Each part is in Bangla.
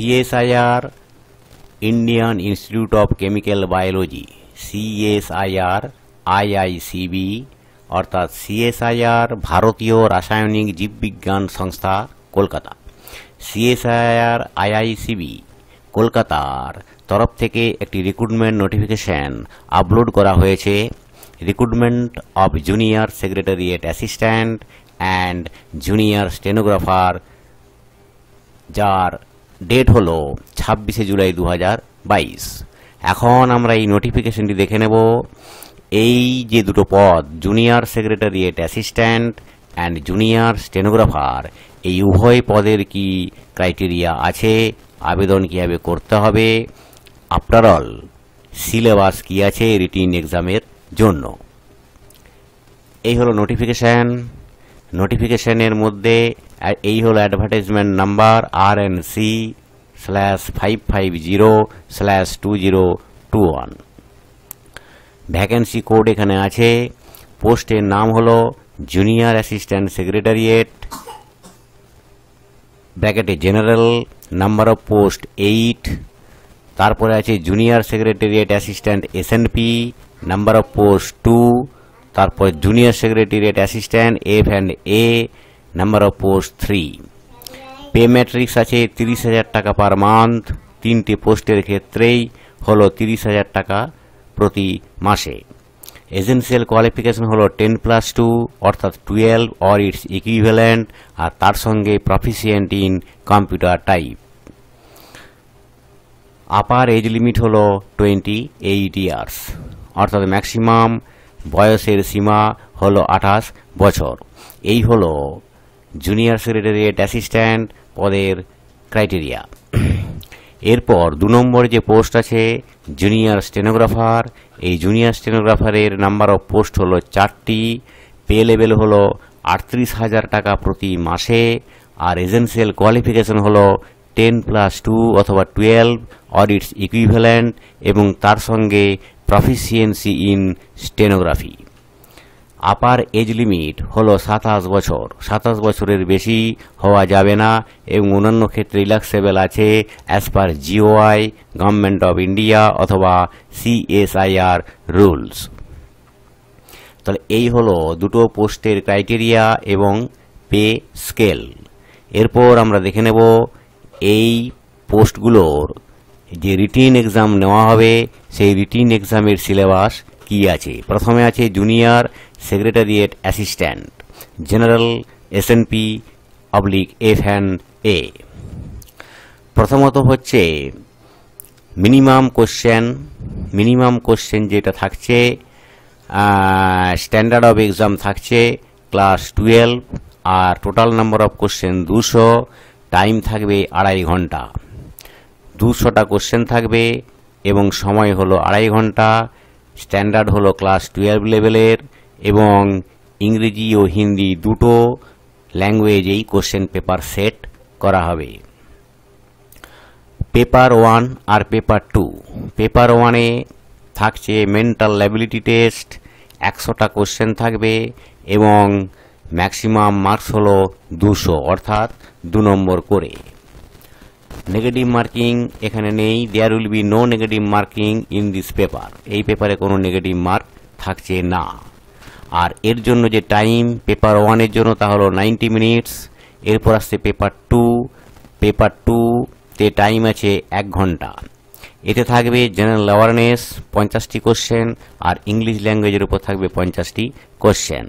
C.S.I.R. Indian Institute of Chemical Biology C.S.I.R. IICB অর্থাৎ CSIR ভারতীয় রাসায়নিক জীববিজ্ঞান সংস্থা কলকাতা CSIR IICB কলকাতার তরফ থেকে একটি রিক্রুটমেন্ট নোটিফিকেশন আপলোড করা হয়েছে recruitment of junior secretariat assistant and junior stenographer যার ডেট হলো 26 জুলাই 2022 এখন আমরা এই নোটিফিকেশনটি দেখে নেব এই যে দুটো পদ junior secretariat assistant and junior stenographer এই উভয় পদের কি ক্রাইটেরিয়া আছে আবেদন কিভাবে করতে হবে আফটার অল সিলেবাস কি আছে রিটেন এক্সামের জন্য এই হলো নোটিফিকেশন নোটিফিকেশনের মধ্যে এই হলো advertisement number RNC/550/2021 vacancy code এখানে আছে পোস্টের নাম হলো জুনিয়র অ্যাসিস্ট্যান্ট সেক্রেটারিয়েট ব্র্যাকেটে জেনারেল নাম্বার অফ পোস্ট 8 তারপরে আছে junior secretariat assistant S&P number of post 2 তারপর junior secretariat assistant F and A number of post 3 pay matrix আছে 30000 টাকা পার মান্থ তিনটি পোস্টের ক্ষেত্রেই হলো 30000 টাকা প্রতি মাসে এজেন্সিয়াল কোয়ালিফিকেশন হলো 10+2 অর্থাৎ 12 অর ইটস ইকুইভ্যালেন্ট আর তার সঙ্গে proficient in computer type upper age limit হলো 28 ইয়ার্স অর্থাৎ ম্যাক্সিমাম বয়সের সীমা হলো 28 বছর এই হলো জুনিয়র সেক্রেটারিয়েট অ্যাসিস্ট্যান্ট পদের ক্রাইটেরিয়া এরপর 2 নম্বর যে পোস্ট আছে জুনিয়র স্টেনোগ্রাফার এই জুনিয়র স্টেনোগ্রাফারের নাম্বার অফ পোস্ট হলো 4টি পে লেভেল হলো 38000 টাকা প্রতি মাসে আর এজেন্সিয়াল কোয়ালিফিকেশন হলো 10+2 অথবা 12 অর ইটস ইকুইভ্যালেন্ট এবং তার সঙ্গে proficiency in stenography upper age limit হলো 27 বছর 27 বছরের বেশি হওয়া যাবে না এবং অন্যান্য ক্ষেত্রে রিল্যাক্সেবল আছে as per GOI government of India অথবা সিএসআইআর রুলস তাহলে এই হলো দুটো পোস্টের ক্রাইটেরিয়া এবং পে স্কেল এরপর আমরা দেখে নেব এই পোস্টগুলোর যে রিটেন এক্সাম নেওয়া হবে সেই রিটেন এক্সামের সিলেবাস কি আছে প্রথমে আছে junior secretariat assistant general SNP/F&A প্রথমত হচ্ছে মিনিমাম কোশ্চেন যেটা থাকছে স্ট্যান্ডার্ড অফ এক্সাম থাকছে ক্লাস 12 আর total number of question 200 time থাকবে 2.5 ঘন্টা 200টা কোশ্চেন থাকবে এবং সময় হলো 2.5 ঘন্টা স্ট্যান্ডার্ড হলো ক্লাস 12 লেভেলের এবং ইংরেজি ও হিন্দি দুটো ল্যাঙ্গুয়েজেই কোশ্চেন পেপার সেট করা হবে পেপার 1 আর পেপার 2 পেপার 1 এ থাকছে মেন্টাল অ্যাবিলিটি টেস্ট 100টা কোশ্চেন থাকবে এবং ম্যাক্সিমাম মার্কস হলো 200 অর্থাৎ 2 নম্বর করে নেগেটিভ মার্কিং এখানে নেই there will be no negative marking in this paper এই পেপারে কোনো নেগেটিভ মার্ক থাকছে না আর এর জন্য যে টাইম পেপার 1 এর জন্য তা হলো 90 মিনিটস এরপর আসছে পেপার 2 তে টাইম আছে 1 ঘন্টা এতে থাকবে জেনারেল অ্যাওয়ারনেস 50টি কোশ্চেন আর ইংলিশ ল্যাঙ্গুয়েজের উপর থাকবে 50টি question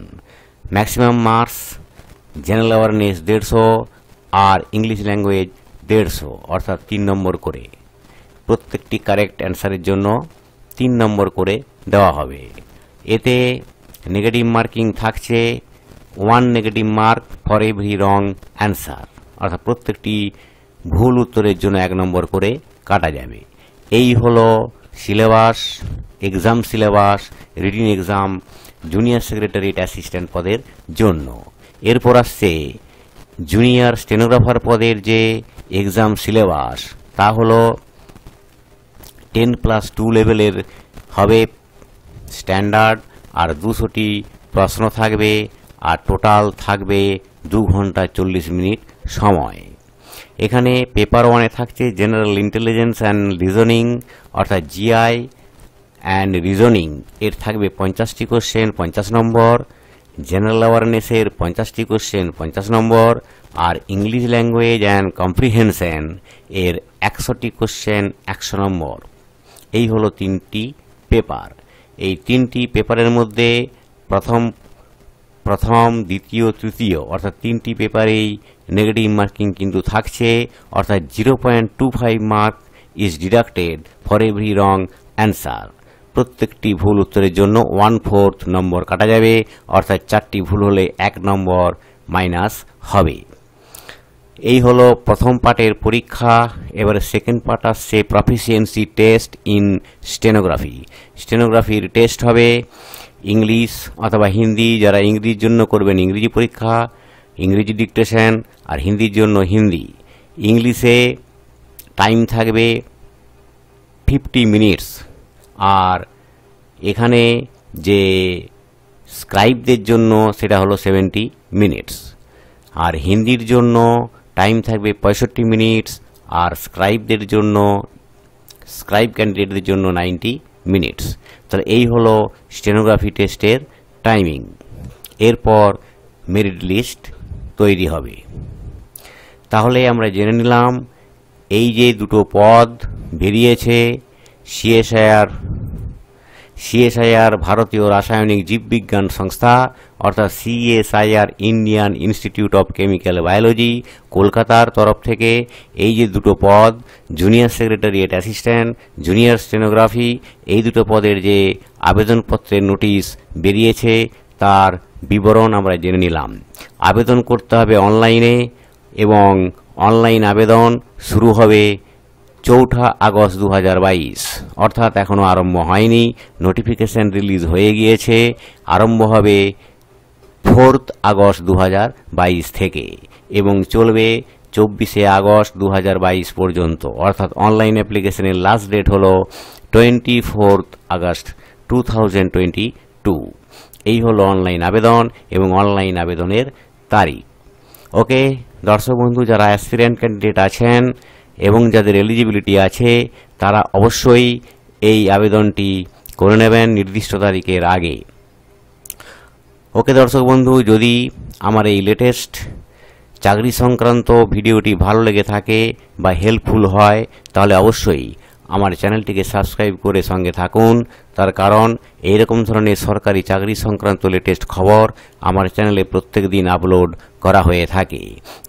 maximum marks general awareness 150 আর ইংলিশ ল্যাঙ্গুয়েজ 150 অর্থাৎ 3 নম্বর করে প্রত্যেকটি কারেক্ট অ্যানসারের জন্য 3 নম্বর করে দেওয়া হবে এতে নেগেটিভ মার্কিং থাকছে 1 negative mark for every wrong answer অর্থাৎ প্রত্যেকটি ভুল উত্তরের জন্য 1 নম্বর করে কাটা যাবে এই হলো syllabus exam syllabus written exam junior secretariat assistant পদের জন্য এরপর আসছে জুনিয়র স্টেনোগ্রাফার পদের যে एग्जाम সিলেবাস তা হলো 10+2 লেভেলের হবে স্ট্যান্ডার্ড আর 200টি প্রশ্ন থাকবে আর টোটাল থাকবে 2 ঘন্টা 40 মিনিট সময় এখানে পেপার 1 এ থাকছে জেনারেল ইন্টেলিজেন্স এন্ড রিজনিং অর্থাৎ জিআই এন্ড রিজনিং এর থাকবে 50 টি কোশ্চেন 50 নম্বর জেনারেল অ্যাওয়ারনেস এর 50 টি কোশ্চেন 50 নম্বর আর ইংলিশ ল্যাঙ্গুয়েজ এন্ড কম্প্রিহেনশন এর 100 টি কোশ্চেন 100 নম্বর এই হলো তিনটি পেপার এই তিনটি পেপারের মধ্যে প্রথম দ্বিতীয় তৃতীয় অর্থাৎ তিনটি পেপারেই নেগেটিভ মার্কিং কিন্তু থাকছে অর্থাৎ 0.25 mark is deducted for every wrong answer প্রত্যেকটি ভুল উত্তরের জন্য 1/4 নম্বর কাটা যাবে অর্থাৎ চারটি ভুল হলে 1 নম্বর মাইনাস হবে এই হলো প্রথম পার্টের পরীক্ষা এবারে সেকেন্ড পার্ট আসছে প্রফিসিয়েন্সি টেস্ট ইন স্টেনোগ্রাফি স্টেনোগ্রাফির টেস্ট হবে ইংলিশ অথবা হিন্দি যারা ইংরেজির জন্য করবেন ইংরেজি পরীক্ষা ইংরেজি ডিকটেশন আর হিন্দির জন্য হিন্দি ইংলিশে টাইম থাকবে 50 মিনিটস আর এখানে যে স্ক্রাইবদের জন্য সেটা হলো 70 মিনিটস আর হিন্দির জন্য টাইম থাকবে 65 মিনিটস আর স্ক্রাইবদের জন্য স্ক্রাইব ক্যান্ডিডেটদের জন্য 90 মিনিটস তাহলে এই হলো স্টেনোগ্রাফি টেস্টের টাইমিং এরপর মেরিট লিস্ট তৈরি হবে তাহলে আমরা জেনে নিলাম এই যে দুটো পদ বেরিয়েছে CSIR ভারতীয় রাসায়নিক জীববিজ্ঞান সংস্থা অর্থাৎ CSIR Indian Institute of Chemical Biology কলকাতার তরফ থেকে এই যে দুটো পদ junior secretariat assistant junior stenography এই দুটো পদের যে আবেদনপত্রের নোটিশ বেরিয়েছে তার বিবরণ আমরা জেনে নিলাম আবেদন করতে হবে অনলাইনে এবং অনলাইন আবেদন শুরু হবে 4 আগস্ট 2022 অর্থাৎ এখনো আরম্ভ হয়নি নোটিফিকেশন রিলিজ হয়ে গিয়েছে আরম্ভ হবে 4 আগস্ট 2022 থেকে এবং চলবে 24 আগস্ট 2022 পর্যন্ত অর্থাৎ অনলাইন অ্যাপ্লিকেশনের লাস্ট ডেট হলো 24 আগস্ট 2022 এই হলো অনলাইন আবেদন এবং অনলাইন আবেদনের তারিখ ওকে দর্শক বন্ধু যারা অ্যাসপিরেন্ট ক্যান্ডিডেট আছেন এবং যাদের এলিজিবিলিটি আছে তারা অবশ্যই এই আবেদনটি করে নেবেন নির্দিষ্ট তারিখের আগে ওকে দর্শক বন্ধু যদি আমার এই লেটেস্ট চাকরি সংক্রান্ত ভিডিওটি ভালো লেগে থাকে বা হেল্পফুল হয় তাহলে অবশ্যই আমার চ্যানেলটিকে সাবস্ক্রাইব করে সঙ্গে থাকুন তার কারণ এই রকম ধরনের সরকারি চাকরি সংক্রান্ত লেটেস্ট খবর আমার চ্যানেলে প্রত্যেক দিন আপলোড করা হয়ে থাকে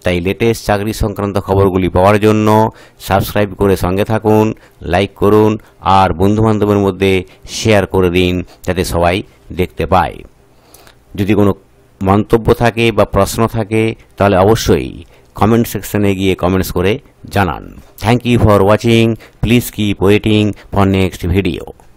তাই লেটেস্ট চাকরি সংক্রান্ত খবরগুলি পাওয়ার জন্য সাবস্ক্রাইব করে সঙ্গে থাকুন লাইক করুন আর বন্ধুবান্ধবের মধ্যে শেয়ার করে দিন যাতে সবাই দেখতে পায় যদি কোনো মন্তব্য থাকে বা প্রশ্ন থাকে তাহলে অবশ্যই কমেন্ট সেকশনে গিয়ে কমেন্টস করে জানান thank you for watching please keep waiting for next video